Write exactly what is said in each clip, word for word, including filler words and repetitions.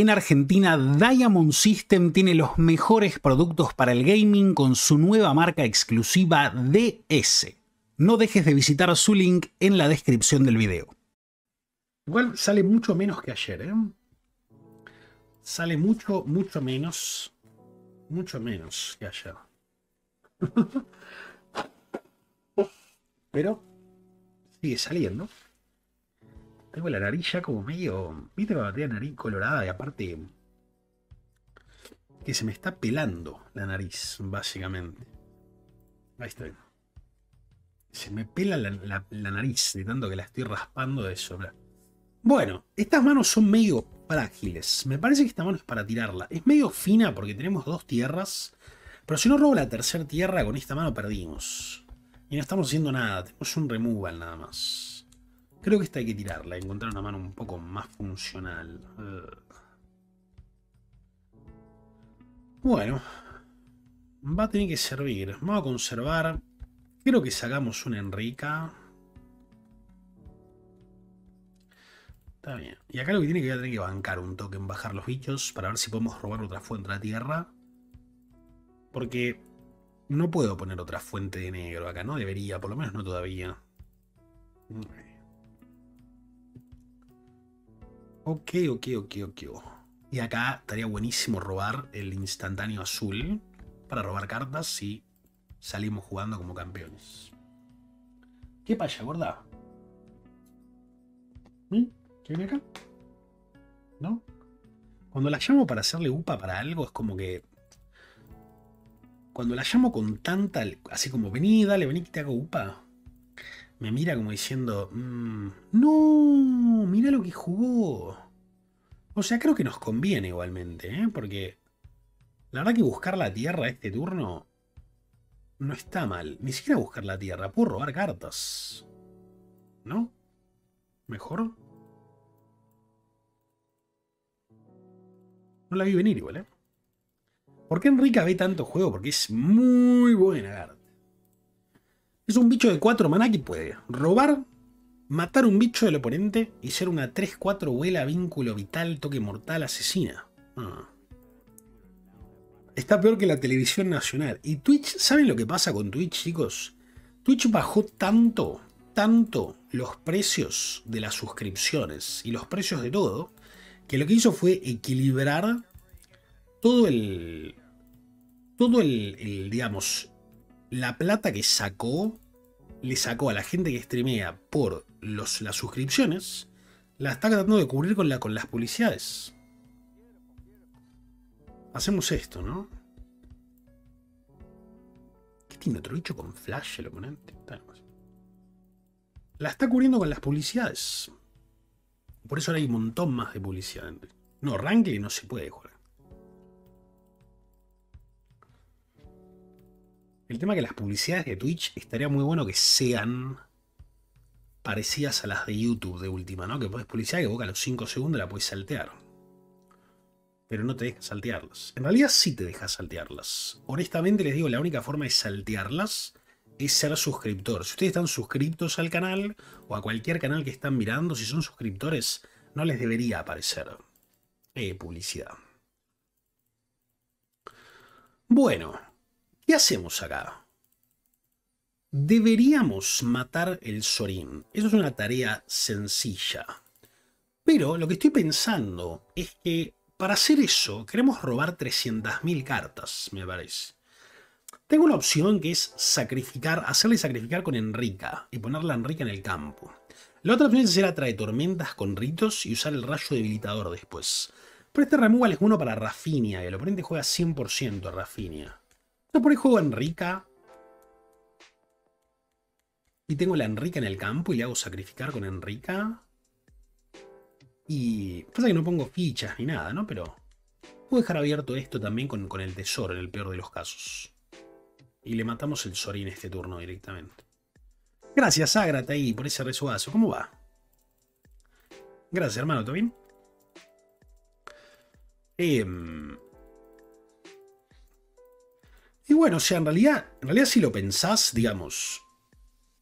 En Argentina, Diamond System tiene los mejores productos para el gaming con su nueva marca exclusiva D S. No dejes de visitar su link en la descripción del video. Igual sale mucho menos que ayer, ¿eh? Sale mucho, mucho menos. Mucho menos que ayer. Pero sigue saliendo. Tengo la nariz ya como medio... ¿Viste cuando tiene la nariz colorada? Y aparte... que se me está pelando la nariz, básicamente. Ahí estoy. Se me pela la, la, la nariz de tanto que la estoy raspando de sobra. Bueno, estas manos son medio frágiles. Me parece que esta mano es para tirarla. Es medio fina porque tenemos dos tierras. Pero si no robo la tercera tierra, con esta mano perdimos. Y no estamos haciendo nada. Tenemos un removal nada más. Creo que esta hay que tirarla, encontrar una mano un poco más funcional. Bueno, va a tener que servir. Vamos a conservar. Creo que sacamos una Henrika. Está bien. Y acá lo que tiene que tener que bancar un toque en bajar los bichos para ver si podemos robar otra fuente de la tierra. Porque no puedo poner otra fuente de negro acá. No debería, por lo menos no todavía. Ok, ok, ok, ok. Y acá estaría buenísimo robar el instantáneo azul para robar cartas si salimos jugando como campeones. ¿Qué pasa, gorda? ¿Qué viene acá? ¿No? Cuando la llamo para hacerle upa para algo es como que... Cuando la llamo con tanta... Así como, vení, dale, vení que te hago upa. Me mira como diciendo, mmm, no, mira lo que jugó. O sea, creo que nos conviene igualmente, ¿eh? Porque la verdad que buscar la tierra este turno no está mal. Ni siquiera buscar la tierra, puedo robar cartas. ¿No? ¿Mejor? No la vi venir igual, ¿eh? ¿Por qué Enrique ve tanto juego? Porque es muy buena carta. Es un bicho de cuatro maná que puede robar, matar un bicho del oponente y ser una tres cuatro vuela, vínculo vital, toque mortal, asesina. Ah. Está peor que la televisión nacional. Y Twitch, ¿saben lo que pasa con Twitch, chicos? Twitch bajó tanto, tanto los precios de las suscripciones y los precios de todo, que lo que hizo fue equilibrar todo el... Todo el, el digamos... La plata que sacó, le sacó a la gente que streamea por los, las suscripciones, la está tratando de cubrir con, la, con las publicidades. Hacemos esto, ¿no? ¿Qué tiene otro bicho con flash el oponente? La está cubriendo con las publicidades. Por eso ahora hay un montón más de publicidad. No, Rankle no se puede jugar. El tema es que las publicidades de Twitch estaría muy bueno que sean parecidas a las de YouTube de última, ¿no? Que podés publicidad que vos a los cinco segundos la podés saltear. Pero no te dejas saltearlas. En realidad sí te dejas saltearlas. Honestamente les digo, la única forma de saltearlas es ser suscriptor. Si ustedes están suscriptos al canal o a cualquier canal que están mirando, si son suscriptores, no les debería aparecer eh, publicidad. Bueno. ¿Qué hacemos acá? Deberíamos matar el Sorin. Eso es una tarea sencilla. Pero lo que estoy pensando es que para hacer eso queremos robar trescientas mil cartas, me parece. Tengo una opción que es sacrificar, hacerle sacrificar con Henrika y ponerla Henrika en el campo. La otra opción es hacer atrae tormentas con ritos y usar el rayo debilitador después. Pero este removal es bueno para Rafinia y el oponente juega cien por ciento a Rafinia. No, por ahí juego a Henrika. Y tengo la Henrika en el campo y le hago sacrificar con Henrika. Y pasa que no pongo fichas ni nada, ¿no? Pero puedo dejar abierto esto también con, con el tesoro en el peor de los casos. Y le matamos el Sorin este turno directamente. Gracias, Ágrata, ahí por ese resuazo. ¿Cómo va? Gracias, hermano. ¿Todo bien? Eh... Y bueno, o sea, en realidad, en realidad si lo pensás, digamos,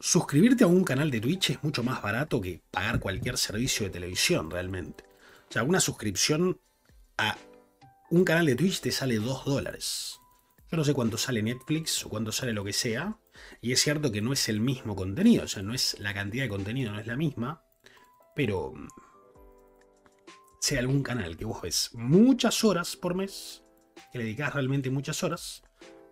suscribirte a un canal de Twitch es mucho más barato que pagar cualquier servicio de televisión realmente. O sea, una suscripción a un canal de Twitch te sale dos dólares. Yo no sé cuánto sale Netflix o cuánto sale lo que sea. Y es cierto que no es el mismo contenido. O sea, no es la cantidad de contenido, no es la misma. Pero sea algún canal que vos ves muchas horas por mes, que le dedicás realmente muchas horas,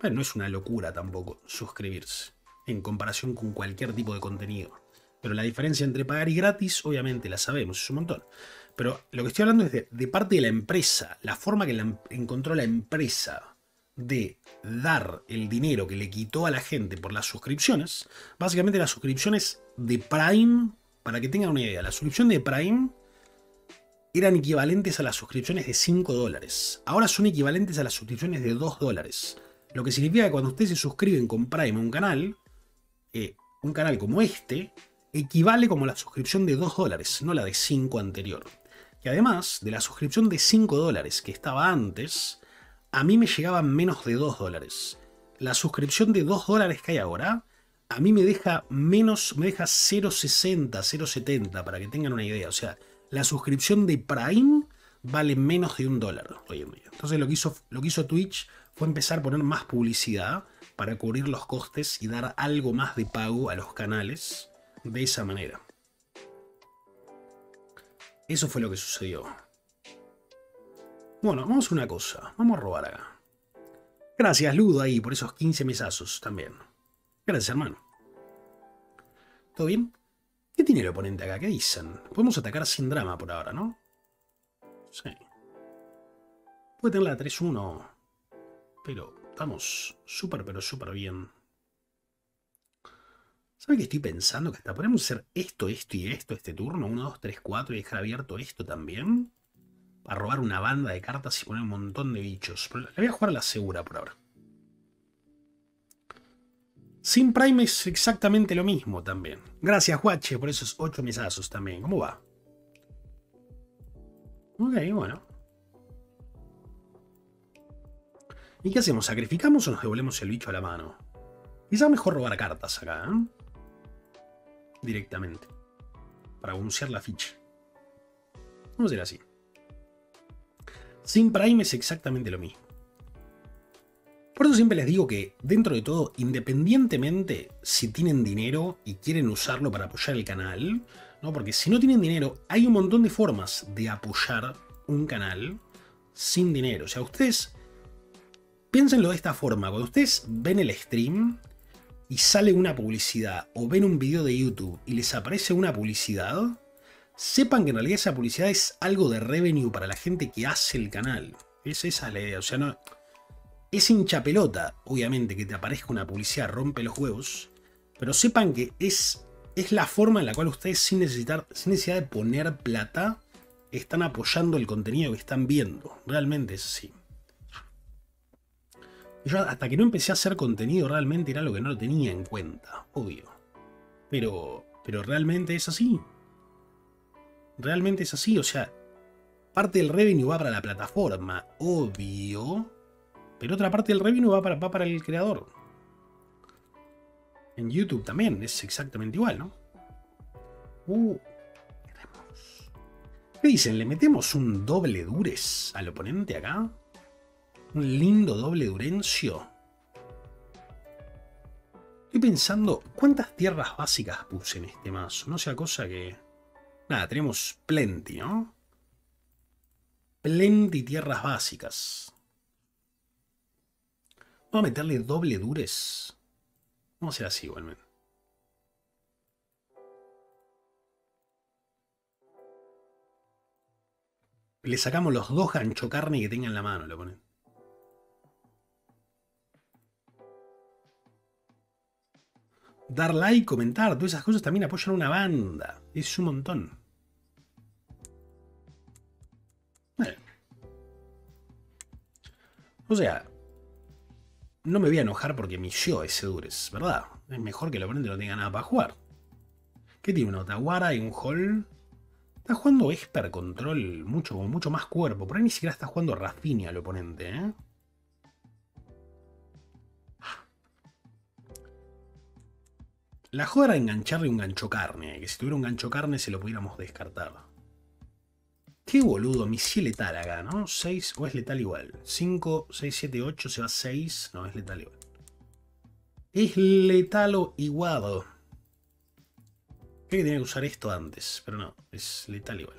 pero no es una locura tampoco suscribirse en comparación con cualquier tipo de contenido. Pero la diferencia entre pagar y gratis, obviamente la sabemos, es un montón. Pero lo que estoy hablando es de, de parte de la empresa, la forma que la, encontró la empresa de dar el dinero que le quitó a la gente por las suscripciones. Básicamente las suscripciones de Prime, para que tengan una idea, la suscripción de Prime eran equivalentes a las suscripciones de cinco dólares. Ahora son equivalentes a las suscripciones de dos dólares. Lo que significa que cuando ustedes se suscriben con Prime a un canal, eh, un canal como este, equivale como la suscripción de dos dólares, no la de cinco anterior. Y además de la suscripción de cinco dólares que estaba antes, a mí me llegaban menos de dos dólares. La suscripción de dos dólares que hay ahora, a mí me deja menos, me deja cero sesenta, cero setenta, para que tengan una idea. O sea, la suscripción de Prime vale menos de un dólar hoy en día. Entonces lo que hizo, lo que hizo Twitch fue empezar a poner más publicidad para cubrir los costes y dar algo más de pago a los canales de esa manera. Eso fue lo que sucedió. Bueno, vamos a una cosa. Vamos a robar acá. Gracias, Ludo, ahí, por esos quince mesazos también. Gracias, hermano. ¿Todo bien? ¿Qué tiene el oponente acá? ¿Qué dicen? Podemos atacar sin drama por ahora, ¿no? Sí. Puede tener la tres uno. Pero estamos súper, pero súper bien. ¿Saben qué estoy pensando? Que hasta podemos hacer esto, esto y esto este turno. uno, dos, tres, cuatro y dejar abierto esto también. A robar una banda de cartas y poner un montón de bichos. Pero le voy a jugar a la segura por ahora. Sin Prime es exactamente lo mismo también. Gracias, Guache, por esos ocho mesazos también. ¿Cómo va? Ok, bueno. ¿Y qué hacemos? ¿Sacrificamos o nos devolvemos el bicho a la mano? Quizás mejor robar cartas acá, ¿eh? Directamente. Para anunciar la ficha. Vamos a ir así. Sin Prime es exactamente lo mismo. Por eso siempre les digo que, dentro de todo, independientemente si tienen dinero y quieren usarlo para apoyar el canal, ¿no? Porque si no tienen dinero, hay un montón de formas de apoyar un canal sin dinero. O sea, ustedes piénsenlo de esta forma. Cuando ustedes ven el stream y sale una publicidad, o ven un video de YouTube y les aparece una publicidad, sepan que en realidad esa publicidad es algo de revenue para la gente que hace el canal. Esa, esa es la idea. O sea, no es hinchapelota, obviamente, que te aparezca una publicidad, rompe los huevos. Pero sepan que es, es la forma en la cual ustedes, sin, necesitar, sin necesidad de poner plata, están apoyando el contenido que están viendo. Realmente es así. Yo hasta que no empecé a hacer contenido, realmente era algo que no lo tenía en cuenta, obvio. Pero, pero realmente es así. Realmente es así, o sea, parte del revenue va para la plataforma, obvio, pero otra parte del revenue va para, va para el creador. En YouTube también es exactamente igual, ¿no? Uh, ¿qué dicen? ¿Le metemos un doble dures al oponente acá? Un lindo doble durencio. Estoy pensando, ¿cuántas tierras básicas puse en este mazo? No sea cosa que... Nada, tenemos plenty, ¿no? Plenty tierras básicas. Vamos a meterle doble dures. Vamos a hacer así igualmente. Le sacamos los dos gancho carne que tenga en la mano, lo ponen. Dar like, comentar, todas esas cosas también apoyan una banda. Es un montón. Vale. O sea, no me voy a enojar porque mi yo ese dures, ¿verdad? Es mejor que el oponente no tenga nada para jugar. ¿Qué tiene? ¿Una Otawara y un Hall? Está jugando Esper control mucho, mucho más cuerpo. Por ahí ni siquiera está jugando Rafinia al oponente, ¿eh? La joda era engancharle un gancho carne, que si tuviera un gancho carne se lo pudiéramos descartar. Qué boludo, mi sí letal acá, ¿no? seis, o es letal igual. cinco, seis, siete, ocho, se va seis. No, es letal igual. Es letal o igual. Creo que tenía que usar esto antes, pero no, es letal igual.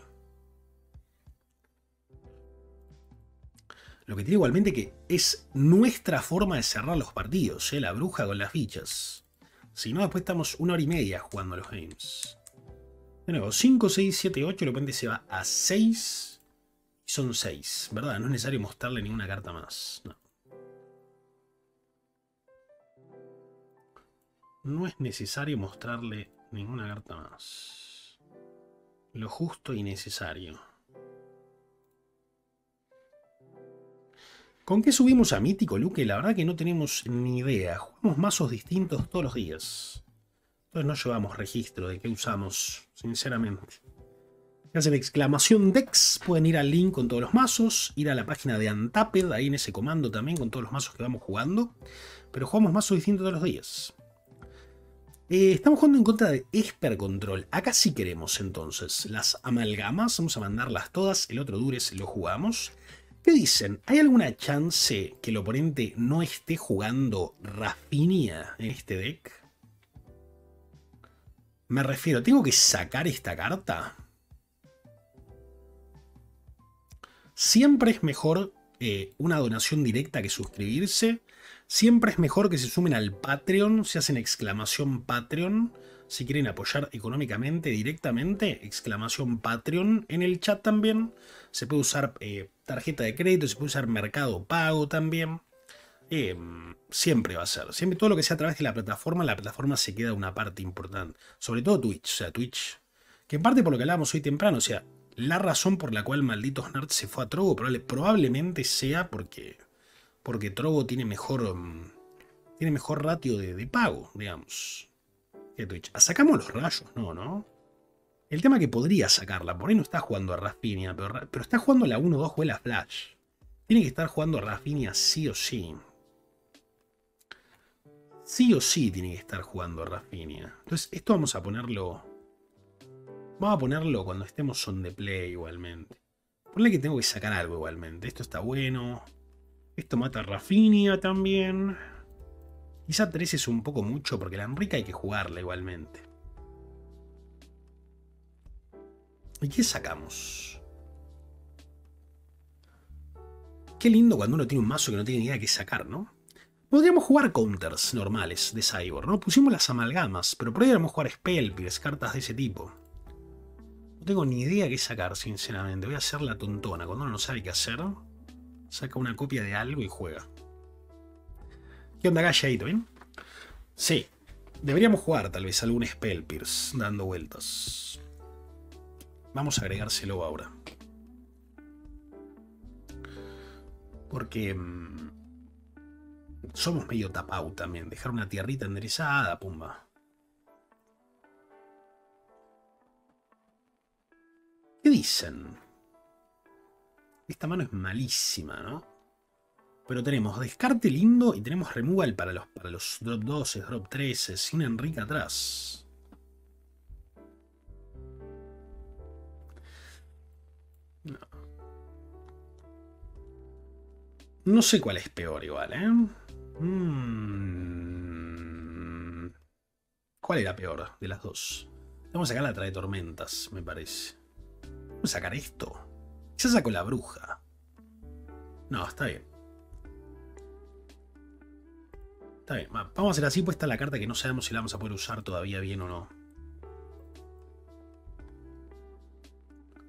Lo que tiene igualmente que es nuestra forma de cerrar los partidos, ¿eh? La bruja con las fichas. Si no, después estamos una hora y media jugando los games. De nuevo, cinco, seis, siete, ocho, de repente se va a seis. Y son seis, ¿verdad? No es necesario mostrarle ninguna carta más. No. No es necesario mostrarle ninguna carta más. Lo justo y necesario. ¿Con qué subimos a Mítico, Luke? La verdad que no tenemos ni idea. Jugamos mazos distintos todos los días. Entonces no llevamos registro de qué usamos, sinceramente. Ya hacen exclamación Dex. Pueden ir al link con todos los mazos. Ir a la página de Untapped, ahí en ese comando también, con todos los mazos que vamos jugando. Pero jugamos mazos distintos todos los días. Eh, estamos jugando en contra de Esper Control. Acá sí queremos, entonces. Las amalgamas, vamos a mandarlas todas. El otro Dures lo jugamos. ¿Qué dicen? ¿Hay alguna chance que el oponente no esté jugando Rafinia en este deck? Me refiero, ¿tengo que sacar esta carta? Siempre es mejor eh, una donación directa que suscribirse. Siempre es mejor que se sumen al Patreon. Se hacen exclamación Patreon. Si quieren apoyar económicamente directamente, exclamación Patreon en el chat también. Se puede usar eh, tarjeta de crédito, se puede usar Mercado Pago también. Eh, siempre va a ser. Siempre todo lo que sea a través de la plataforma, la plataforma se queda una parte importante. Sobre todo Twitch. O sea, Twitch. Que en parte por lo que hablábamos hoy temprano. O sea, la razón por la cual Malditos Nerds se fue a Trovo probable, probablemente sea porque, porque Trovo tiene mejor, tiene mejor ratio de, de pago, digamos. Twitch. ¿Sacamos los rayos? No, ¿no? El tema es que podría sacarla. Por ahí no está jugando a Rafinia, pero, pero está jugando la uno dos o la Flash. Tiene que estar jugando a Rafinia sí o sí. Sí o sí tiene que estar jugando a Rafinia. Entonces, esto vamos a ponerlo... Vamos a ponerlo cuando estemos on the play igualmente. Ponle que tengo que sacar algo igualmente. Esto está bueno. Esto mata a Rafinia también. Quizá tres es un poco mucho, porque la Enrique hay que jugarla igualmente. ¿Y qué sacamos? Qué lindo cuando uno tiene un mazo que no tiene ni idea de qué sacar, ¿no? Podríamos jugar counters normales de Cyborg, ¿no? Pusimos las amalgamas, pero podríamos jugar Spell Pierce, cartas de ese tipo. No tengo ni idea de qué sacar, sinceramente. Voy a hacer la tontona. Cuando uno no sabe qué hacer, saca una copia de algo y juega. ¿Qué onda, Galladito? ¿Bien? Sí. Deberíamos jugar tal vez algún Spell Pierce dando vueltas. Vamos a agregárselo ahora. Porque mmm, somos medio tapau también. Dejar una tierrita enderezada, pumba. ¿Qué dicen? Esta mano es malísima, ¿no? Pero tenemos descarte lindo y tenemos removal para los, para los drop doce, drop trece, sin Enrique atrás. No. No sé cuál es peor igual, ¿eh? Mm. ¿Cuál era peor de las dos? Vamos a sacar la trae tormentas, me parece. Vamos a sacar esto. Quizás saco la bruja. No, está bien. Está bien, vamos a hacer así, pues está la carta que no sabemos si la vamos a poder usar todavía bien o no.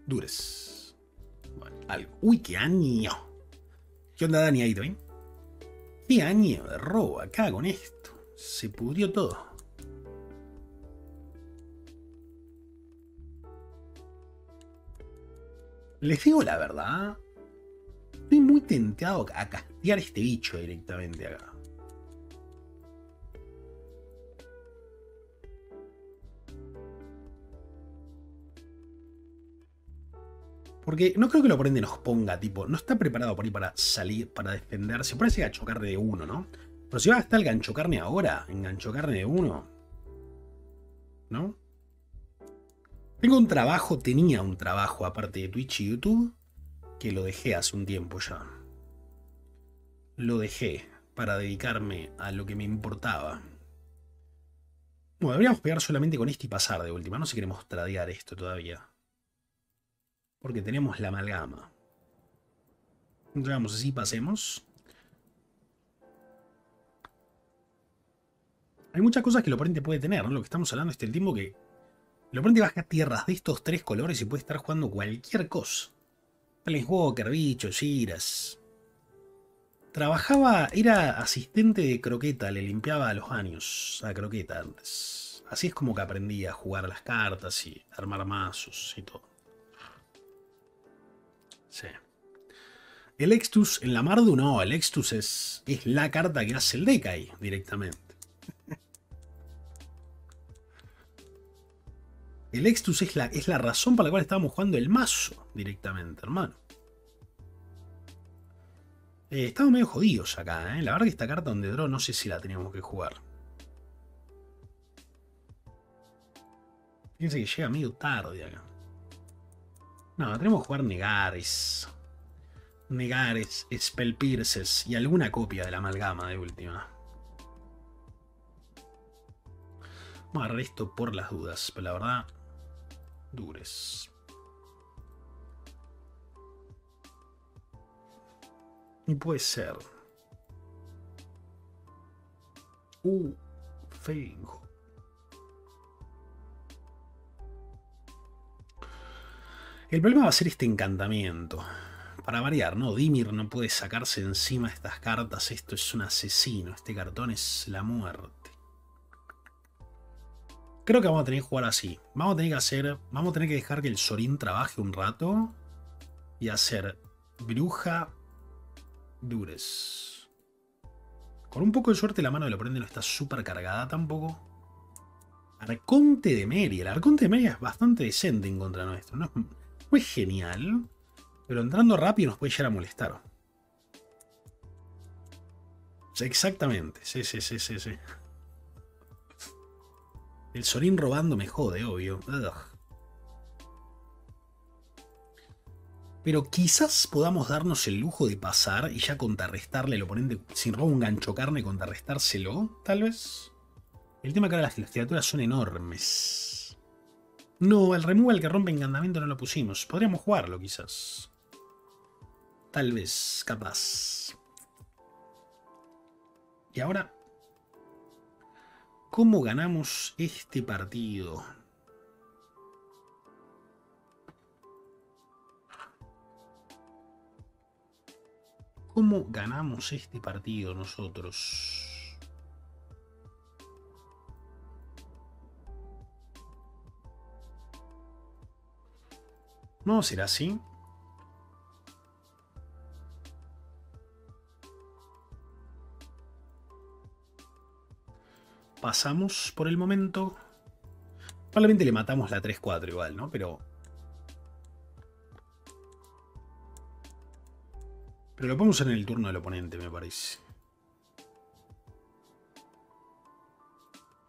Dures. Bueno, algo. Uy, qué año. ¿Qué onda, Dani? Ahí también. Qué año de robo acá con esto. Se pudrió todo. Les digo la verdad. Estoy muy tentado a castear este bicho directamente acá. Porque no creo que el oponente nos ponga, tipo, no está preparado por ahí para salir, para defenderse. Por ahí se gancho carne de uno, ¿no? Pero si va a gastar el gancho carne ahora, en gancho carne de uno, ¿no? Tengo un trabajo, tenía un trabajo aparte de Twitch y YouTube, que lo dejé hace un tiempo ya. Lo dejé para dedicarme a lo que me importaba. Bueno, deberíamos pegar solamente con este y pasar de última. No sé si queremos tradear esto todavía. Porque tenemos la amalgama. Llegamos así, pasemos. Hay muchas cosas que el oponente puede tener, ¿no? Lo que estamos hablando es del tiempo que el oponente baja tierras de estos tres colores y puede estar jugando cualquier cosa. Planeswalker, bichos, giras. Trabajaba, era asistente de Croqueta, le limpiaba los años a Croqueta antes. Así es como que aprendía a jugar las cartas y armar mazos y todo. Sí. El Extus en la Mardu no, el Extus es, es la carta que hace el Decay directamente. El Extus es la, es la razón para la cual estábamos jugando el mazo directamente, hermano. Eh, estamos medio jodidos acá, ¿eh? La verdad que esta carta donde draw no sé si la teníamos que jugar. Fíjense que llega medio tarde acá. No, tenemos que jugar Negares. Negares, Spell Pierces y alguna copia de la amalgama de última. Vamos a agarrar esto por las dudas, pero la verdad... Dures. Y puede ser. Uh, feijo. El problema va a ser este encantamiento. Para variar, ¿no? Dimir no puede sacarse encima estas cartas. Esto es un asesino. Este cartón es la muerte. Creo que vamos a tener que jugar así. Vamos a tener que hacer... Vamos a tener que dejar que el Sorin trabaje un rato. Y hacer bruja... Dures. Con un poco de suerte la mano del oponente no está súper cargada tampoco. Arconte de Meria. El Arconte de Meria es bastante decente en contra nuestro. No, no es genial. Pero entrando rápido nos puede llegar a molestar. Exactamente. Sí, sí, sí, sí, sí. El Sorin robando me jode, obvio. Ugh. Pero quizás podamos darnos el lujo de pasar y ya contrarrestarle al oponente sin robo un gancho carne, contrarrestárselo, tal vez. El tema que ahora las criaturas son enormes. No, el removal que rompe encantamiento no lo pusimos. Podríamos jugarlo quizás. Tal vez, capaz. Y ahora, ¿cómo ganamos este partido? ¿Cómo ganamos este partido nosotros? No será así. Pasamos por el momento. Probablemente le matamos la tres cuatro igual, ¿no? Pero... Pero lo podemos hacer en el turno del oponente, me parece.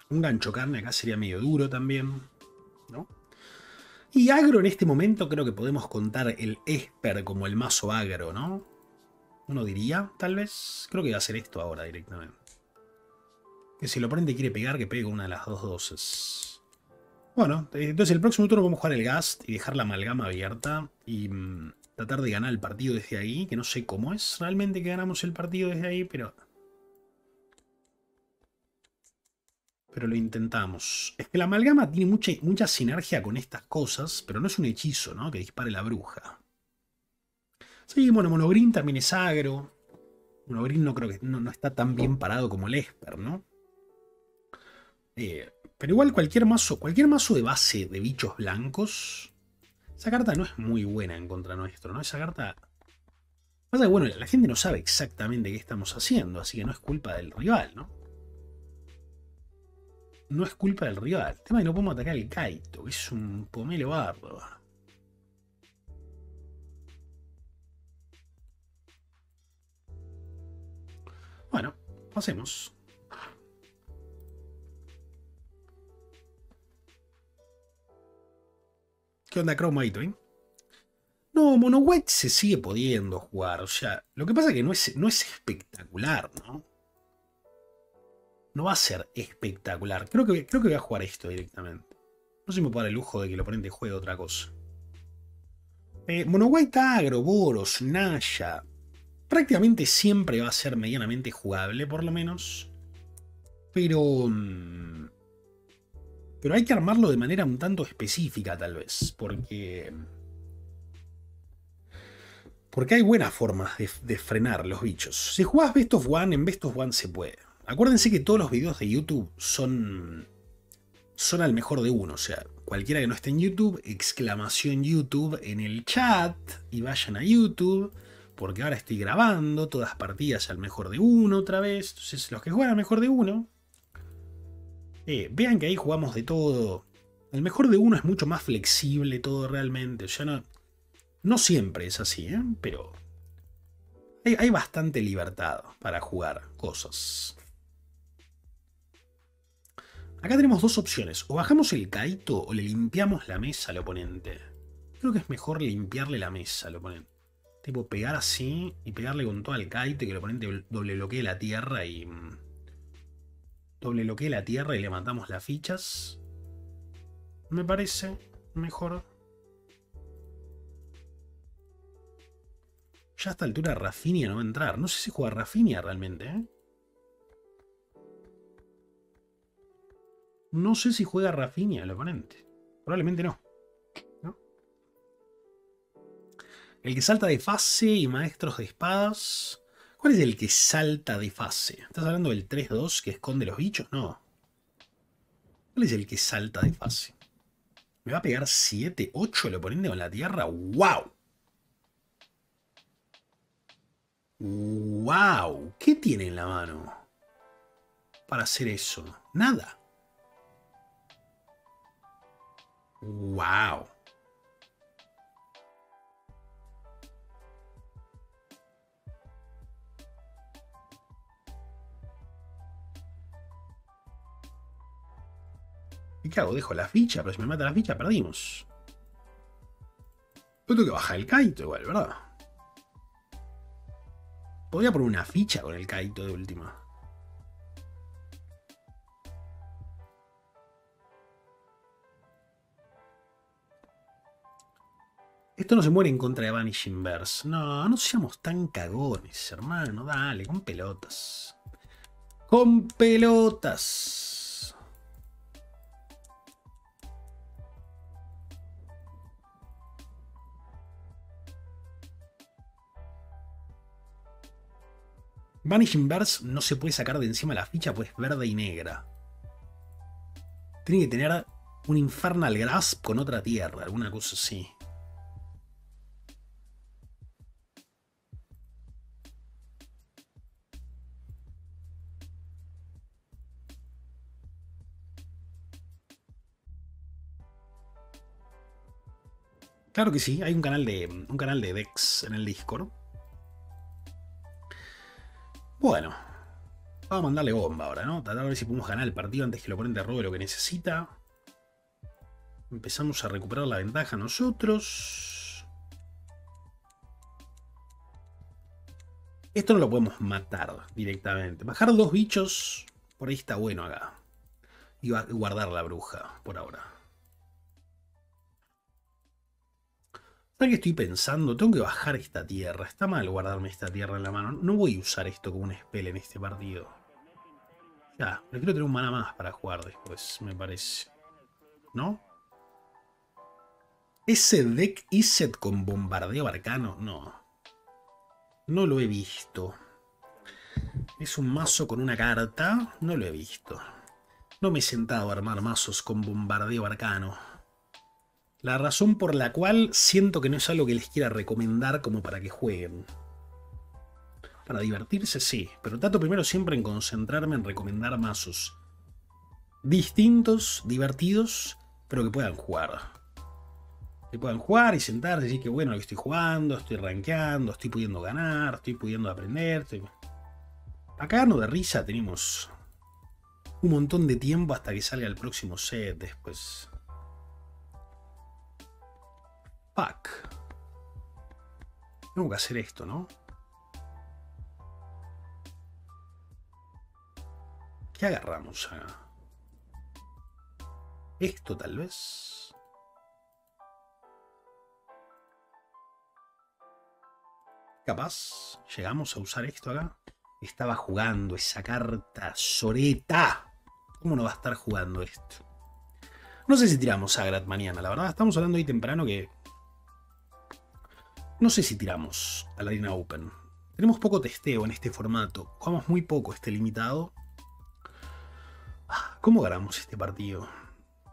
Un gancho carne acá sería medio duro también, ¿no? Y agro en este momento creo que podemos contar el Esper como el mazo agro, ¿no? Uno diría, tal vez. Creo que va a ser esto ahora directamente. Que si el oponente quiere pegar, que pegue una de las dos doces. Bueno, entonces el próximo turno vamos a jugar el Gast y dejar la amalgama abierta y... Tratar de ganar el partido desde ahí, que no sé cómo es realmente que ganamos el partido desde ahí, pero... Pero lo intentamos. Es que la amalgama tiene mucha, mucha sinergia con estas cosas, pero no es un hechizo, ¿no? Que dispare la bruja. Sí, bueno, Mono Green también es agro. Mono Green no creo que no, no está tan bien parado como el Esper, ¿no? Eh, pero igual cualquier mazo, cualquier mazo de base de bichos blancos... Esa carta no es muy buena en contra nuestro, ¿no? Esa carta... Pasa que, bueno, la gente no sabe exactamente qué estamos haciendo, así que no es culpa del rival, ¿no? No es culpa del rival. El tema es que no podemos atacar el Kaito, que es un pomelo bardo. Bueno, pasemos. ¿Qué onda, Chroma y Twin? No, Mono White se sigue pudiendo jugar. O sea, lo que pasa es que no es, no es espectacular, ¿no? No va a ser espectacular. Creo que, creo que voy a jugar esto directamente. No se me puede dar el lujo de que el oponente juegue otra cosa. Eh, Mono White agro, Boros, Naya. Prácticamente siempre va a ser medianamente jugable, por lo menos. Pero... Pero hay que armarlo de manera un tanto específica, tal vez. Porque... Porque hay buenas formas de, de frenar los bichos. Si jugás Best of One, en Best of One se puede. Acuérdense que todos los videos de YouTube son... Son al mejor de uno. O sea, cualquiera que no esté en YouTube, exclamación YouTube en el chat. Y vayan a YouTube. Porque ahora estoy grabando todas partidas al mejor de uno otra vez. Entonces, los que juegan al mejor de uno... Eh, vean que ahí jugamos de todo. Al mejor de uno es mucho más flexible todo realmente. O sea, no, no siempre es así, ¿eh? Pero hay, hay bastante libertad para jugar cosas. Acá tenemos dos opciones. O bajamos el Kaito o le limpiamos la mesa al oponente. Creo que es mejor limpiarle la mesa al oponente. Tipo pegar así y pegarle con todo al Kaito y que el oponente doble bloquee la tierra y... Doble bloquee la tierra y le matamos las fichas. Me parece mejor. Ya a esta altura Rafinia no va a entrar. No sé si juega Rafinia realmente, ¿eh? No sé si juega Rafinia el oponente. Probablemente no. ¿No? El que salta de fase y maestros de espadas. ¿Cuál es el que salta de fase? ¿Estás hablando del tres dos que esconde los bichos? No. ¿Cuál es el que salta de fase? ¿Me va a pegar siete ocho el oponente con la tierra? ¡Wow! ¡Wow! ¿Qué tiene en la mano para hacer eso? Nada. ¡Wow! ¿Qué hago? Dejo la ficha, pero si me mata la ficha perdimos. Yo tengo que bajar el Kaito igual, ¿verdad? Podría poner una ficha con el Kaito de última. Esto no se muere en contra de Vanish Inverse. No, no seamos tan cagones, hermano. Dale, con pelotas. Con pelotas. Vanish Inverse no se puede sacar de encima la ficha, pues verde y negra. Tiene que tener un Infernal Grasp con otra tierra, alguna cosa así. Claro que sí, hay un canal de, un canal de Dex en el Discord. Bueno, vamos a mandarle bomba ahora, ¿no? Tratar de ver si podemos ganar el partido antes que el oponente robe lo que necesita. Empezamos a recuperar la ventaja nosotros. Esto no lo podemos matar directamente. Bajar dos bichos, por ahí está bueno acá. Y guardar la bruja por ahora. ¿Sabes qué estoy pensando? Tengo que bajar esta tierra. Está mal guardarme esta tierra en la mano. No voy a usar esto como un spell en este partido. Ya, prefiero tener un mana más para jugar después, me parece. ¿No? ¿Ese deck Iset con bombardeo arcano? No. No lo he visto. Es un mazo con una carta. No lo he visto. No me he sentado a armar mazos con bombardeo arcano. La razón por la cual siento que no es algo que les quiera recomendar como para que jueguen. Para divertirse, sí. Pero trato primero siempre en concentrarme en recomendar mazos distintos, divertidos, pero que puedan jugar. Que puedan jugar y sentarse y decir que bueno, lo que estoy jugando, estoy rankeando, estoy pudiendo ganar, estoy pudiendo aprender. Estoy... Acá no de risa tenemos un montón de tiempo hasta que salga el próximo set después. pack. Tengo que hacer esto, ¿no? ¿Qué agarramos acá? Esto tal vez. Capaz llegamos a usar esto acá. Estaba jugando esa carta soreta. ¿Cómo no va a estar jugando esto? No sé si tiramos Aggrat mañana. La verdad, estamos hablando ahí temprano que... No sé si tiramos a la Arena Open. Tenemos poco testeo en este formato. Jugamos muy poco este limitado. ¿Cómo ganamos este partido?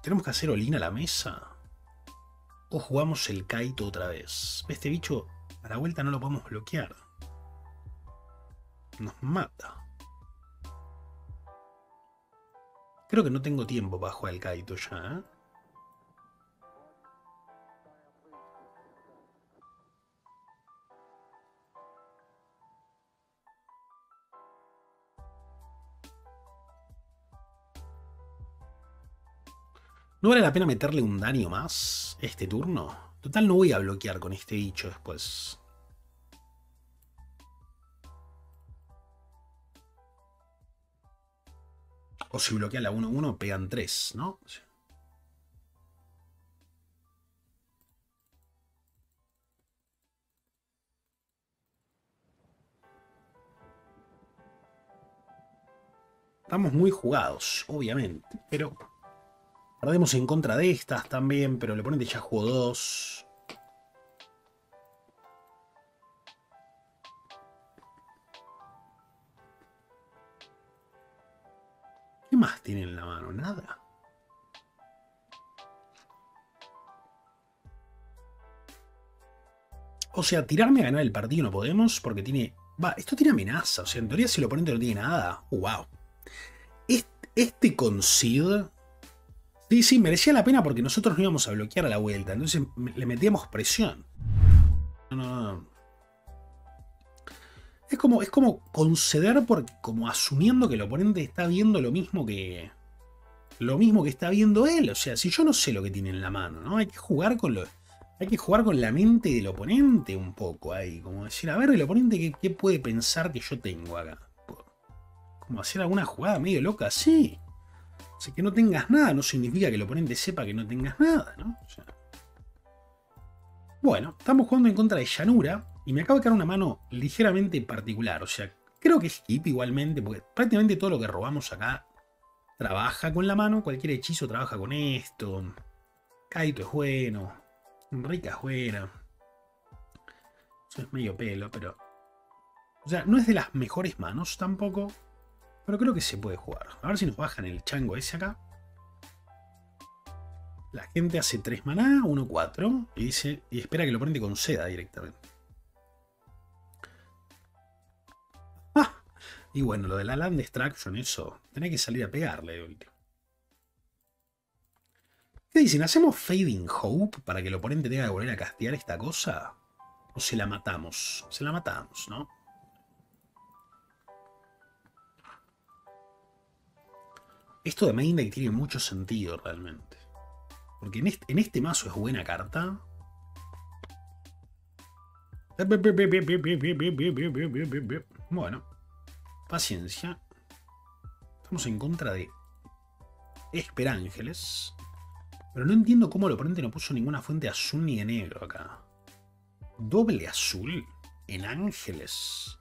¿Tenemos que hacer all-in a la mesa? ¿O jugamos el Kaito otra vez? Este bicho a la vuelta no lo podemos bloquear. Nos mata. Creo que no tengo tiempo para jugar el Kaito ya, ¿eh? ¿No vale la pena meterle un daño más este turno? Total, no voy a bloquear con este bicho después. O si bloquea la uno uno, pegan tres, ¿no? Sí. Estamos muy jugados, obviamente, pero... Perdemos en contra de estas también, pero el oponente ya jugó dos. ¿Qué más tiene en la mano? Nada. O sea, tirarme a ganar el partido no podemos porque tiene... Va, esto tiene amenaza. O sea, en teoría si el oponente no tiene nada... Uh, wow. Este, este concede... Sí, sí, merecía la pena porque nosotros no íbamos a bloquear a la vuelta. Entonces le metíamos presión. No, no, no. Es como, es como conceder porque, como asumiendo que el oponente está viendo lo mismo que... Lo mismo que está viendo él. O sea, si yo no sé lo que tiene en la mano, ¿no? Hay que jugar con lo, hay que jugar con la mente del oponente un poco ahí. Como decir, a ver, el oponente, ¿qué, qué puede pensar que yo tengo acá? Como hacer alguna jugada medio loca, sí. Así que no tengas nada no significa que el oponente sepa que no tengas nada, ¿no? O sea... Bueno, estamos jugando en contra de Llanura y me acaba de caer una mano ligeramente particular. O sea, creo que es hip igualmente, porque prácticamente todo lo que robamos acá trabaja con la mano. Cualquier hechizo trabaja con esto. Kaito es bueno. Enrique es buena. Eso es medio pelo, pero... O sea, no es de las mejores manos tampoco. Pero creo que se puede jugar. A ver si nos bajan el chango ese acá. La gente hace tres maná, uno cuatro. Y dice. Y espera que lo prende con seda directamente. Ah, y bueno, lo de la Land Extraction, eso. Tenía que salir a pegarle de último. ¿Qué dicen? ¿Hacemos Fading Hope para que el oponente tenga que volver a castear esta cosa? ¿O se la matamos? Se la matamos, ¿no? Esto de Main Deck tiene mucho sentido realmente. Porque en este, en este mazo es buena carta. Bueno. Paciencia. Estamos en contra de Esper Ángeles. Pero no entiendo cómo el oponente no puso ninguna fuente de azul ni de negro acá. Doble azul en Ángeles.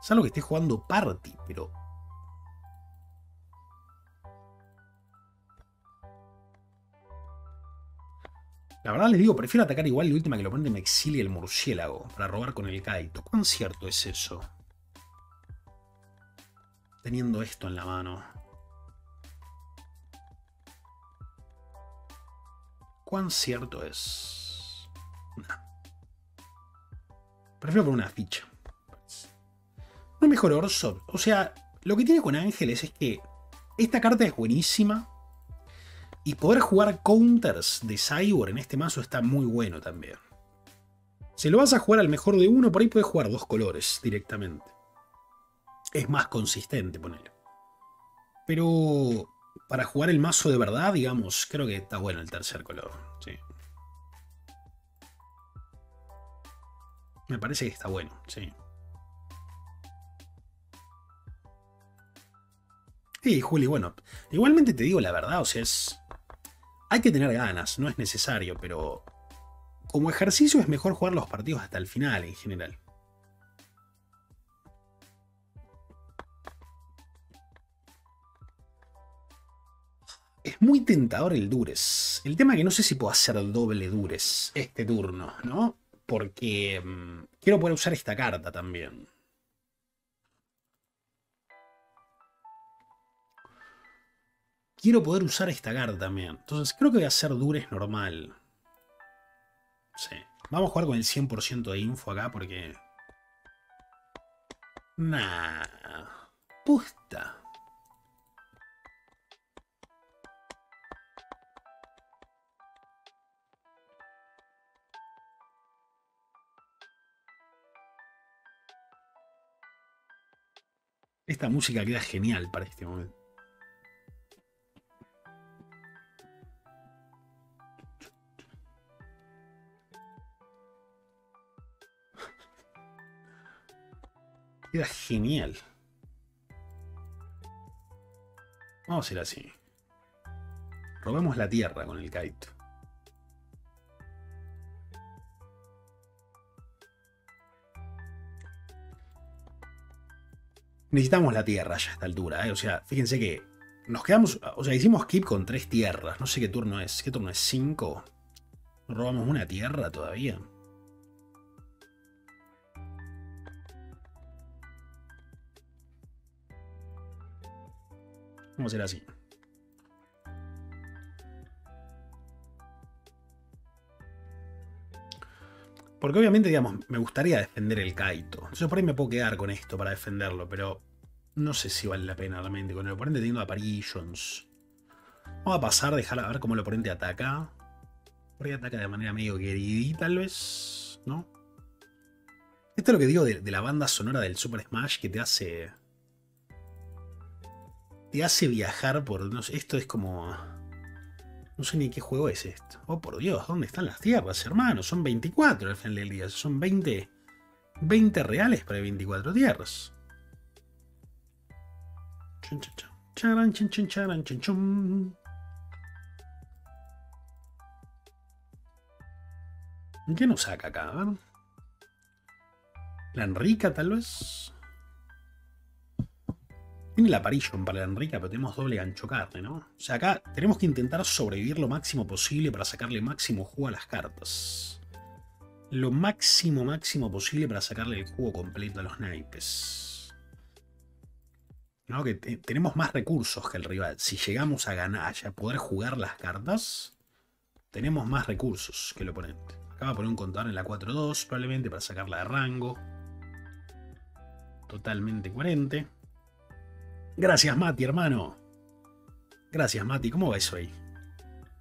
Salvo que esté jugando Party, pero... La verdad les digo, prefiero atacar igual de última que el oponente me exilie el murciélago para robar con el Kaito. ¿Cuán cierto es eso? Teniendo esto en la mano. ¿Cuán cierto es? Nah. Prefiero por una ficha. No mejor Orso. O sea, lo que tiene con Ángeles es que esta carta es buenísima. Y poder jugar counters de Cyborg en este mazo está muy bueno también. Si lo vas a jugar al mejor de uno, por ahí puedes jugar dos colores directamente. Es más consistente, ponele. Pero para jugar el mazo de verdad, digamos, creo que está bueno el tercer color. Sí. Me parece que está bueno, sí. Sí, Juli, bueno, igualmente te digo la verdad, o sea, es... hay que tener ganas, no es necesario, pero como ejercicio es mejor jugar los partidos hasta el final en general. Es muy tentador el Dures. El tema es que no sé si puedo hacer doble Dures este turno, ¿no? Porque um, quiero poder usar esta carta también. Quiero poder usar esta carta también. Entonces creo que voy a hacer Dures normal. Sí. Vamos a jugar con el cien por ciento de info acá porque... Nah. Puta. Esta música queda genial para este momento. Queda genial. Vamos a hacer así. Robamos la tierra con el Kaito. Necesitamos la tierra ya a esta altura, ¿eh? O sea, fíjense que nos quedamos... O sea, hicimos keep con tres tierras. No sé qué turno es. ¿Qué turno es? ¿cinco? ¿No robamos una tierra todavía? Vamos a hacer así. Porque obviamente, digamos, me gustaría defender el Kaito. Entonces por ahí me puedo quedar con esto para defenderlo, pero no sé si vale la pena realmente. Con el oponente teniendo apparitions. Vamos a pasar, dejar a ver cómo el oponente ataca. Por ahí ataca de manera medio queridita, tal vez, ¿no? Esto es lo que digo de, de la banda sonora del Super Smash que te hace... Te hace viajar por... No sé, esto es como... No sé ni qué juego es esto. Oh, por Dios, ¿dónde están las tierras, hermano? Son veinticuatro al final del día. Son veinte, veinte reales para veinticuatro tierras. ¿Qué nos saca acá? A ver. La Henrika, tal vez. Tiene la apparition para la Henrika, pero tenemos doble gancho carne, ¿no? O sea, acá tenemos que intentar sobrevivir lo máximo posible para sacarle máximo jugo a las cartas. Lo máximo, máximo posible para sacarle el jugo completo a los naipes. ¿No? Que te tenemos más recursos que el rival. Si llegamos a ganar, a poder jugar las cartas, tenemos más recursos que el oponente. Acá va a poner un contador en la cuatro dos, probablemente, para sacarla de rango. Totalmente coherente. Gracias, Mati, hermano. Gracias, Mati. ¿Cómo va eso ahí?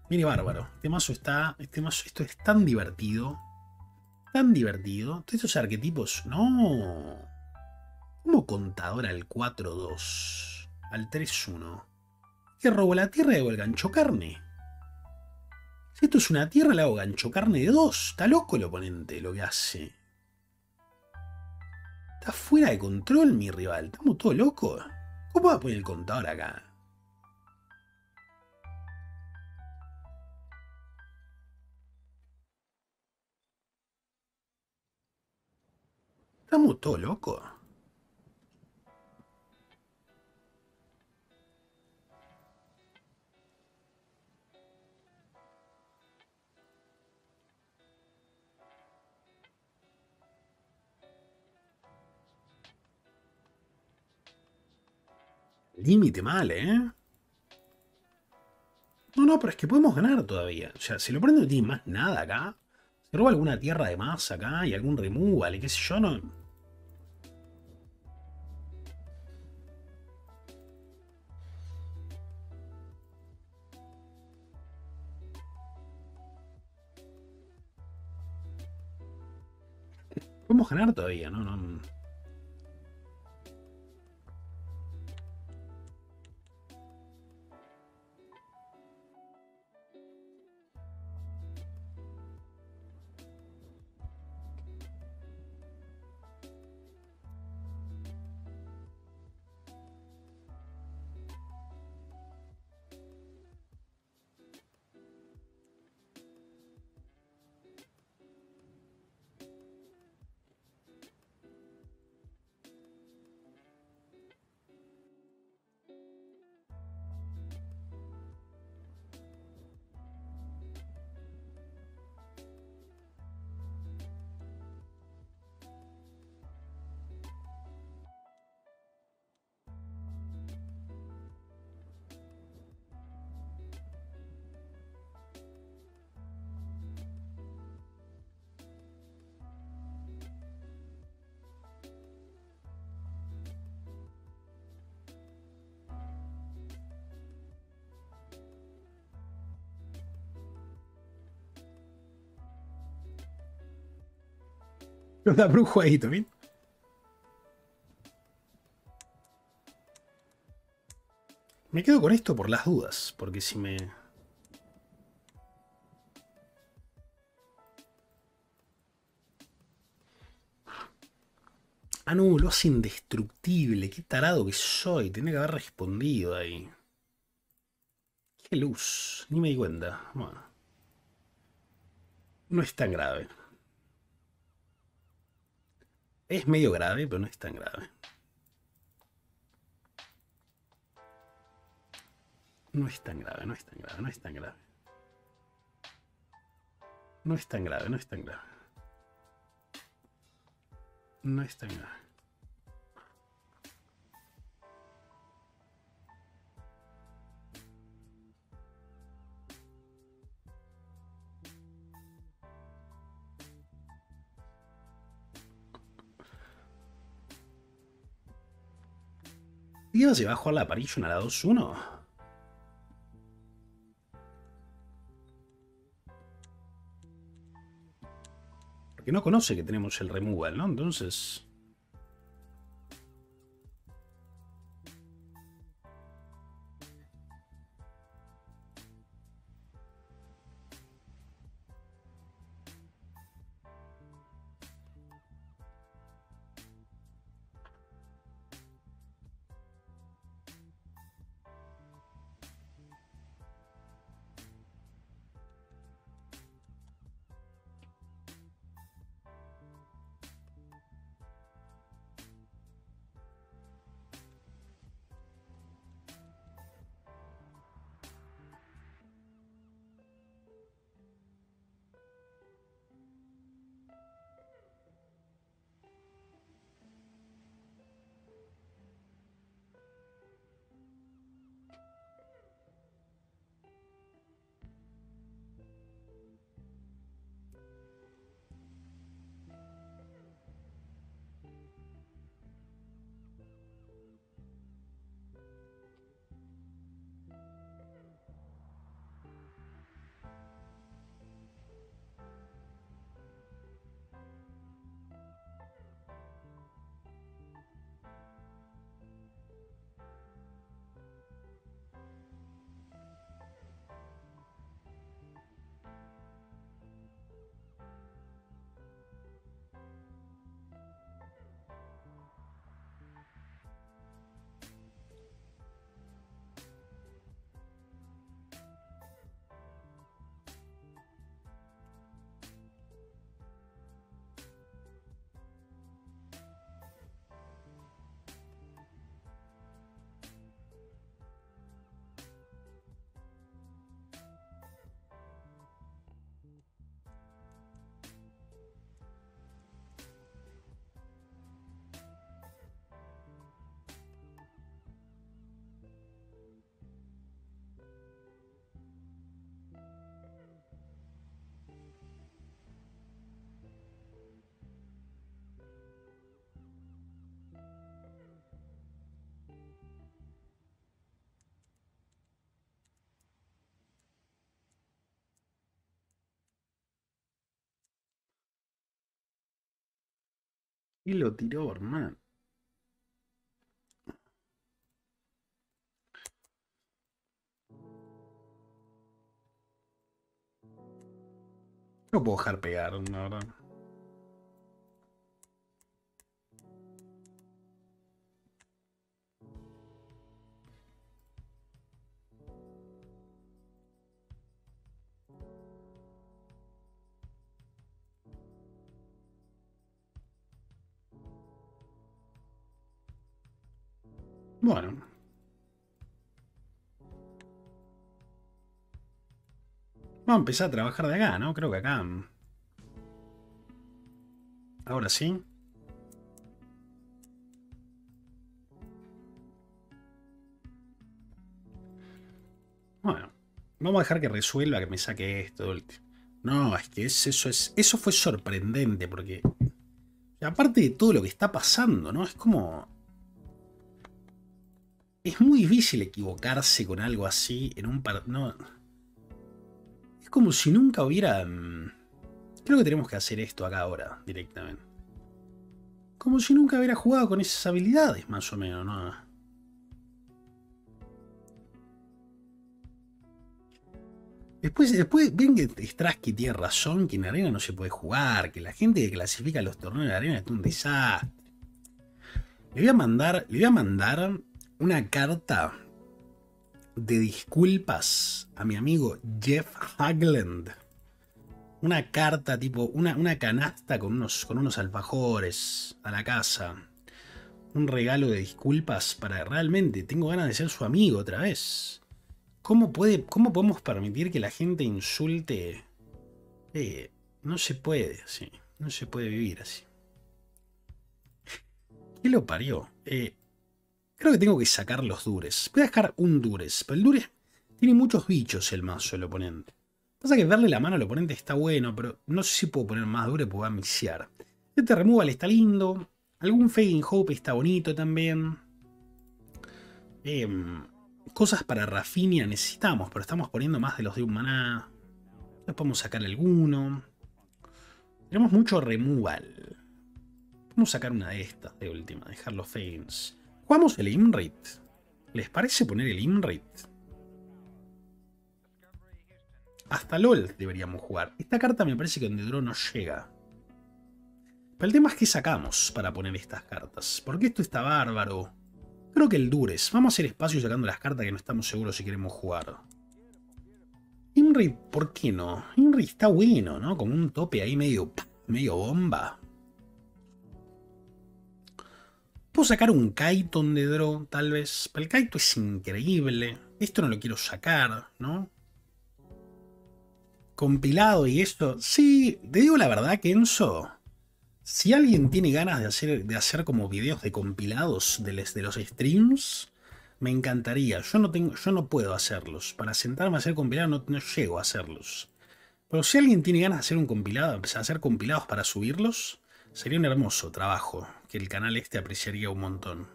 Mire, bárbaro. Este mazo está... Este mazo, esto es tan divertido. Tan divertido. Todos estos arquetipos... ¡No! ¿Cómo contador al cuatro dos? Al tres uno. ¿Qué robo la tierra y hago el gancho carne? Si esto es una tierra, le hago gancho carne de dos. Está loco el oponente lo que hace. Está fuera de control mi rival. Estamos todos locos. ¿Cómo va a poner el contador acá? Estamos todos locos. Límite mal, ¿eh? No, no, pero es que podemos ganar todavía. O sea, si lo prende no tiene más nada acá. Se roba alguna tierra de más acá y algún removal y qué sé yo, no... Podemos ganar todavía, ¿no? No, no. Nos da por un jueguito, ¿bien? Me quedo con esto por las dudas, porque si me... Ah, no, lo hace indestructible. Qué tarado que soy. Tenía que haber respondido ahí. Qué luz. Ni me di cuenta. Bueno. No es tan grave. Es medio grave, pero no es tan grave. No es tan grave, no es tan grave, no es tan grave. No es tan grave, no es tan grave. No es tan grave. ¿Y ahora se va a jugar la aparición a la dos uno? Porque no conoce que tenemos el removal, ¿no? Entonces... Y lo tiró, hermano. No puedo dejar pegar, la verdad. Bueno. Vamos a empezar a trabajar de acá, ¿no? Creo que acá... Ahora sí. Bueno. Vamos a dejar que resuelva, que me saque esto. No, es que eso es... Eso fue sorprendente, porque... Aparte de todo lo que está pasando, ¿no? Es como... Es muy difícil equivocarse con algo así en un par... No. Es como si nunca hubiera... Creo que tenemos que hacer esto acá ahora, directamente. Como si nunca hubiera jugado con esas habilidades, más o menos, ¿no? Después, después ven que Strasky tiene razón, que en arena no se puede jugar, que la gente que clasifica los torneos de arena es un desastre. Le voy a mandar, le voy a mandar una carta de disculpas a mi amigo Jeff Hagland. Una carta tipo, una, una canasta con unos, con unos alfajores a la casa. Un regalo de disculpas para realmente, tengo ganas de ser su amigo otra vez. ¿Cómo, puede, cómo podemos permitir que la gente insulte? Eh, no se puede así, no se puede vivir así. ¿Qué lo parió? Eh, creo que tengo que sacar los dures. Voy a dejar un dures, pero el dures tiene muchos bichos el mazo, el oponente. Pasa que darle la mano al oponente está bueno, pero no sé si puedo poner más duro porque va a mixear. Este removal está lindo. Algún Fading Hope está bonito también. Eh, cosas para Rafinia necesitamos, pero estamos poniendo más de los de un maná. Nos podemos sacar alguno. Tenemos mucho removal. Vamos a sacar una de estas de última, dejar los Fadings. Jugamos el Imrit. ¿Les parece poner el Imrit? Hasta LOL deberíamos jugar. Esta carta me parece que donde Drow no llega. Pero el tema es que sacamos para poner estas cartas. Porque esto está bárbaro. Creo que el Dures. Vamos a hacer espacio sacando las cartas que no estamos seguros si queremos jugar. Inri, ¿por qué no? Inri está bueno, ¿no? Como un tope ahí medio, medio bomba. Puedo sacar un Kaito de Drow, tal vez. Pero el Kaito es increíble. Esto no lo quiero sacar, ¿no? Compilado y esto, sí, te digo la verdad, Kenzo, si alguien tiene ganas de hacer, de hacer como videos de compilados de, les, de los streams, me encantaría. Yo no, tengo, yo no puedo hacerlos, para sentarme a hacer compilados no, no llego a hacerlos, pero si alguien tiene ganas de hacer un compilado, empezar a hacer compilados para subirlos, sería un hermoso trabajo, que el canal este apreciaría un montón.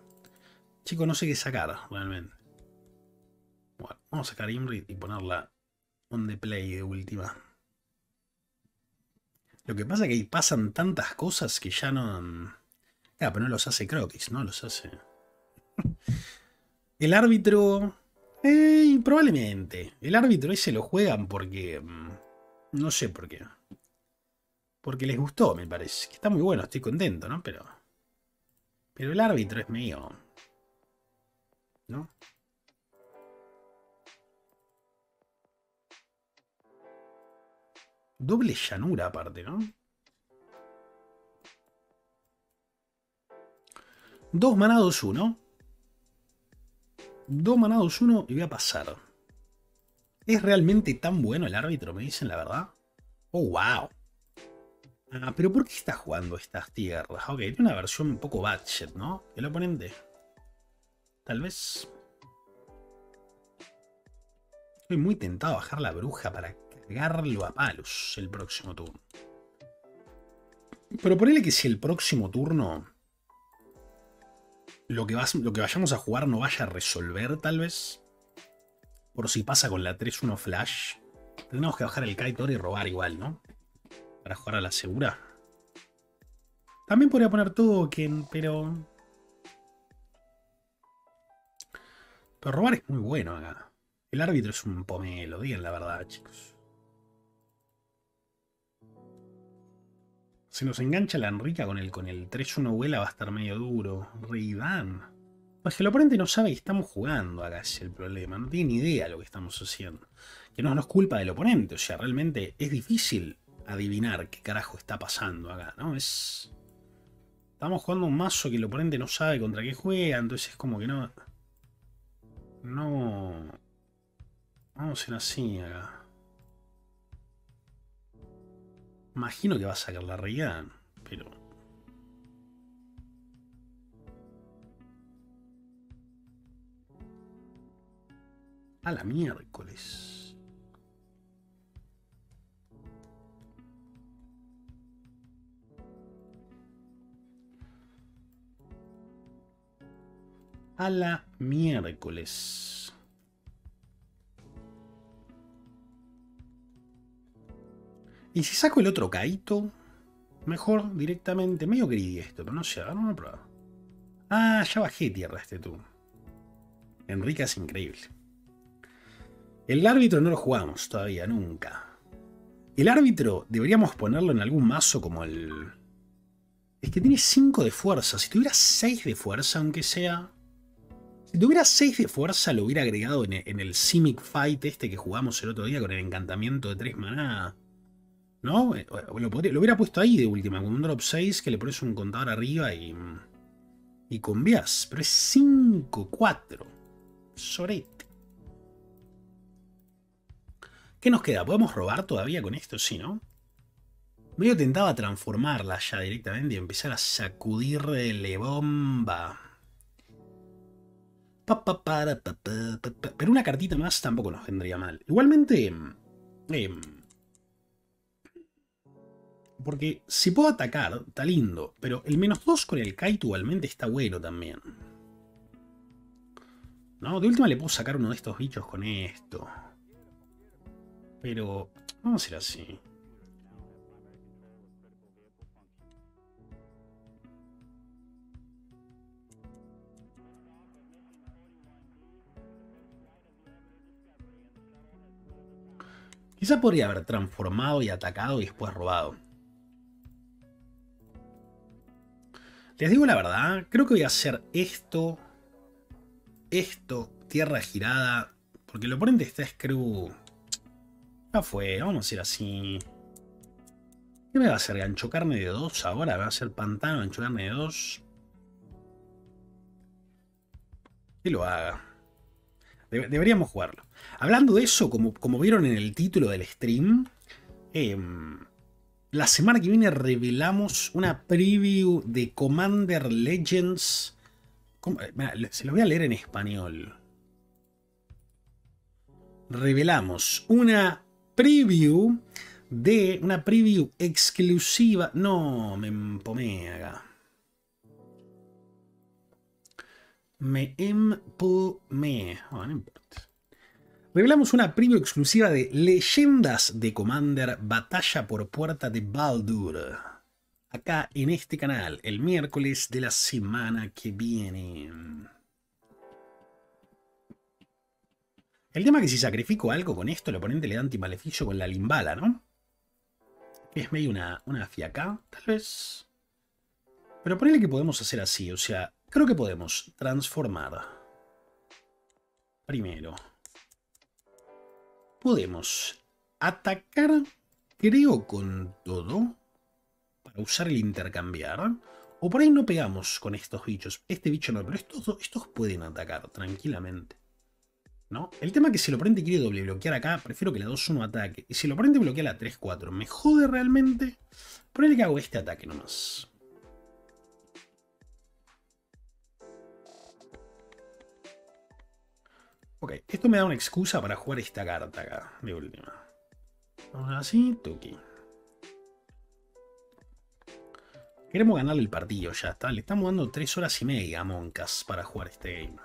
Chicos, no sé qué sacar realmente. Bueno, vamos a sacar Imrit y ponerla on the play de última. Lo que pasa es que ahí pasan tantas cosas que ya no... Ah, pero no los hace Croquis, no los hace... El árbitro... Eh, probablemente. El árbitro ese lo juegan porque... No sé por qué. Porque les gustó, me parece. Que está muy bueno, estoy contento, ¿no? Pero... Pero el árbitro es mío, ¿no? Doble llanura aparte, ¿no? Dos maná, dos, uno. Dos maná, dos, uno y voy a pasar. ¿Es realmente tan bueno el árbitro? Me dicen la verdad. ¡Oh, wow! Ah, pero ¿por qué está jugando estas tierras? Ok, tiene una versión un poco budget, ¿no? El oponente. Tal vez. Estoy muy tentado a bajar la bruja para... Pegarlo a palos el próximo turno. Pero ponele que si el próximo turno lo que, vas, lo que vayamos a jugar no vaya a resolver, tal vez. Por si pasa con la tres uno flash. Tenemos que bajar el Kaitor y robar igual, ¿no? Para jugar a la segura. También podría poner token, pero... Pero robar es muy bueno acá. El árbitro es un pomelo, digan la verdad, chicos. Si nos engancha la Henrika con el, con el tres uno vuela va a estar medio duro. Reidán. Pues que el oponente no sabe que estamos jugando acá, es el problema. No tiene ni idea de lo que estamos haciendo. Que no, no es culpa del oponente. O sea, realmente es difícil adivinar qué carajo está pasando acá, ¿no? Es... Estamos jugando un mazo que el oponente no sabe contra qué juega. Entonces es como que no... No... Vamos a ir así acá. Imagino que va a sacar la Reidán, pero... A la miércoles. A la miércoles. ¿Y si saco el otro Kaito? Mejor directamente. Medio gris esto, pero no sé. Ahora vamos a probar. Ah, ya bajé tierra este tú. Enrique es increíble. El árbitro no lo jugamos todavía, nunca. El árbitro deberíamos ponerlo en algún mazo como el... Es que tiene cinco de fuerza. Si tuviera seis de fuerza, aunque sea... Si tuviera seis de fuerza, lo hubiera agregado en el Simic Fight este que jugamos el otro día con el encantamiento de tres maná. ¿No? Lo, podría, lo hubiera puesto ahí de última, con un drop seis que le pones un contador arriba y... Y convías. Pero es cinco cuatro. Sorete. ¿Qué nos queda? ¿Podemos robar todavía con esto? Sí, ¿no? Medio tentaba transformarla ya directamente y empezar a sacudirle bomba. Pa, pa, para, pa, pa, pa, pa. Pero una cartita más tampoco nos vendría mal. Igualmente... Eh, porque si puedo atacar, está lindo. Pero el menos dos con el Kaito igualmente está bueno también. No, de última le puedo sacar uno de estos bichos con esto. Pero... Vamos a ir así. Quizá podría haber transformado y atacado y después robado. Les digo la verdad, creo que voy a hacer esto, esto, tierra girada, porque el oponente está screw. Ya fue, vamos a ir así. ¿Qué me va a hacer? ¿Gancho carne de dos ahora? ¿Me va a hacer pantano, gancho carne de dos? Que lo haga. Debe, deberíamos jugarlo. Hablando de eso, como, como vieron en el título del stream... Eh, la semana que viene revelamos una preview de Commander Legends. Mirá, se los voy a leer en español. Revelamos una preview de... Una preview exclusiva... No, me empomé acá. Me empomé. Oh, no importa. Revelamos una preview exclusiva de Leyendas de Commander, Batalla por Puerta de Baldur. Acá en este canal, el miércoles de la semana que viene. El tema es que si sacrifico algo con esto, el oponente le da antimaleficio con la limbala, ¿no? Es medio una, una fiaca, tal vez. Pero ponele que podemos hacer así, o sea, creo que podemos transformar. Primero. Podemos atacar, creo, con todo, para usar el intercambiar. O por ahí no pegamos con estos bichos. Este bicho no, pero estos, estos pueden atacar tranquilamente, ¿no? El tema es que si el oponente quiere doble bloquear acá, prefiero que la dos uno ataque. Y si el oponente bloquea la tres cuatro, me jode realmente. Ponele que hago este ataque nomás. Ok, esto me da una excusa para jugar esta carta acá, de última. Vamos así, toque. Queremos ganarle el partido, ya está. Le estamos dando tres horas y media a Moncas para jugar este game.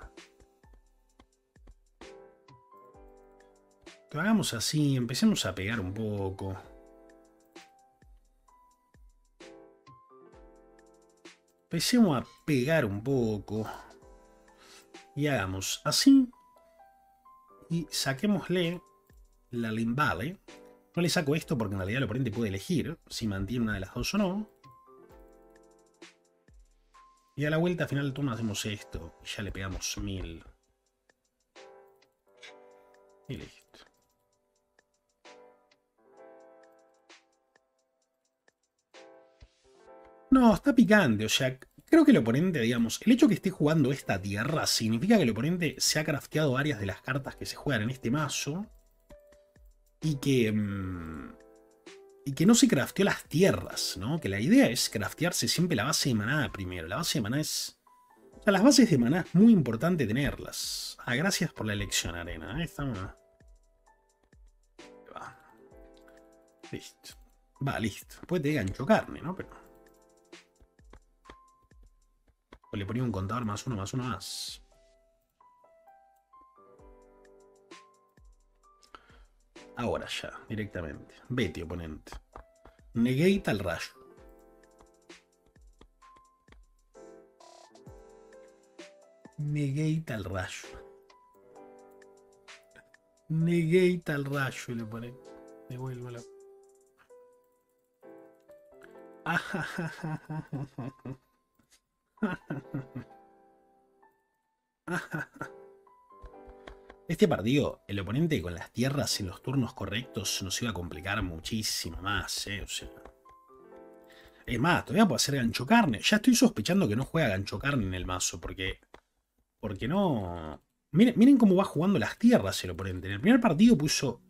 Lo hagamos así, empecemos a pegar un poco. Empecemos a pegar un poco. Y hagamos así. Y saquémosle la limbale. No le saco esto porque en realidad el oponente puede elegir si mantiene una de las dos o no. Y a la vuelta final del turno hacemos esto. Y ya le pegamos mil. Y listo. No, está picante. O sea, creo que el oponente, digamos, el hecho que esté jugando esta tierra significa que el oponente se ha crafteado varias de las cartas que se juegan en este mazo y que, mmm, y que no se crafteó las tierras, ¿no? Que la idea es craftearse siempre la base de maná primero. La base de maná es... O sea, las bases de maná es muy importante tenerlas. Ah, gracias por la elección, Arena. Ahí estamos. Va. Listo. Va, listo. Después te digan chocarme, ¿no? Pero... O le ponía un contador más uno, más uno, más. Ahora ya, directamente. Vete, oponente. Negate al rayo. Negate al rayo. Negate al rayo y le pone. Me vuelvo la. Este partido, el oponente con las tierras en los turnos correctos nos iba a complicar muchísimo más, eh, o sea. Es más, todavía puedo hacer gancho carne. Ya estoy sospechando que no juega gancho carne en el mazo, porque. Porque no. Miren, miren cómo va jugando las tierras el oponente. En el primer partido puso